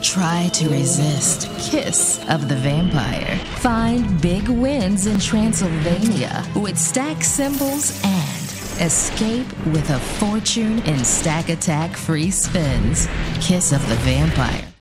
Try to resist Kiss of the Vampire. Find big wins in Transylvania with stack symbols and escape with a fortune in stack attack free spins. Kiss of the Vampire.